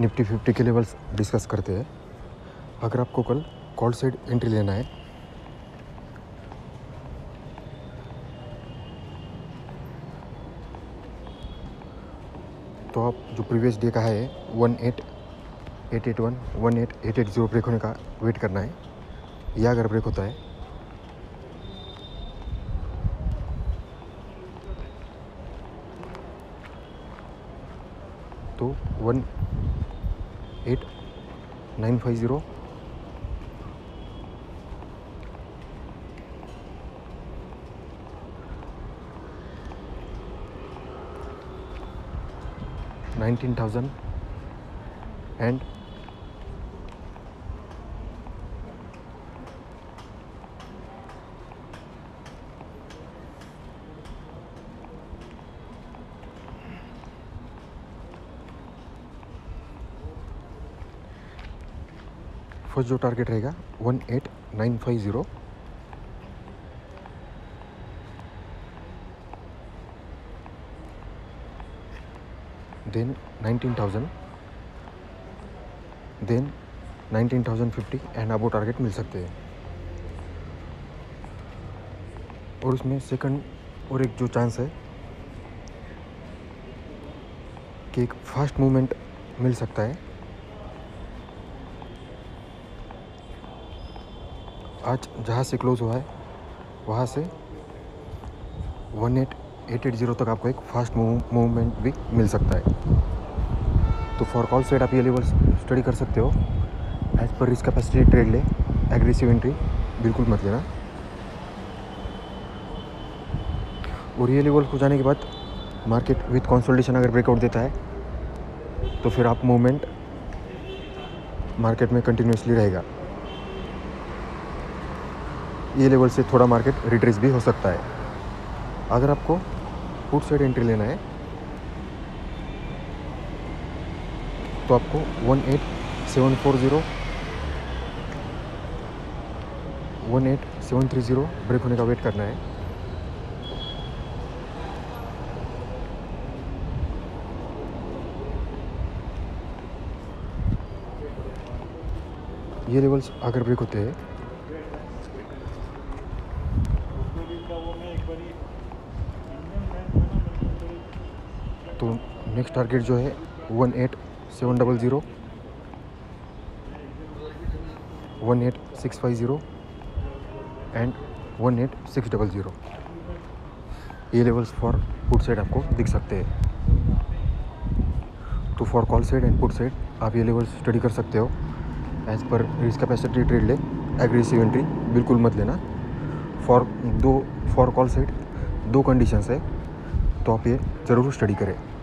Nifty 50 के levels discuss करते हैं। अगर आपको कल कॉल साइड एंट्री लेना है तो आप जो प्रीवियस डे का है 18881, 18880 ब्रेक होने का वेट करना है, या अगर ब्रेक होता है तो 18950 19,000 and 1st जो टारगेट रहेगा 18950 then 19,000 then 19,050 and above target मिल सकते हैं। और उसमें सेकंड और एक जो चांस है कि एक फास्ट मूवमेंट मिल सकता है। आज जहाँ से क्लोज हुआ है वहाँ से 18880 तक आपको एक फास्ट मूवमेंट भी मिल सकता है। तो फॉर कॉल साइड आप ये लेवल्स स्टडी कर सकते हो। As per risk capacity trade ले, एग्रेसिव एंट्री बिल्कुल मत लेना। और ये लेवल को जाने के बाद मार्केट विथ कंसोलिडेशन अगर ब्रेकआउट देता है तो फिर आप मूवमेंट मार्केट में कंटिन्यूसली रहेगा। ये लेवल से थोड़ा मार्केट रिट्रेस भी हो सकता है। अगर आपको पुट साइड एंट्री लेना है तो आपको 18740, 18730 ब्रेक होने का वेट करना है। ये लेवल्स अगर ब्रेक होते हैं तो नेक्स्ट टारगेट जो है 18700, 18650 एंड 18600। ये लेवल्स फॉर पुट साइड आपको दिख सकते हैं। तो for call side and put side आप ये लेवल्स स्टडी कर सकते हो। As per risk capacity trade ले, एग्रेसिव एंट्री बिल्कुल मत लेना। फॉर कॉल साइड दो कंडीशंस है तो आप ये ज़रूर स्टडी करें।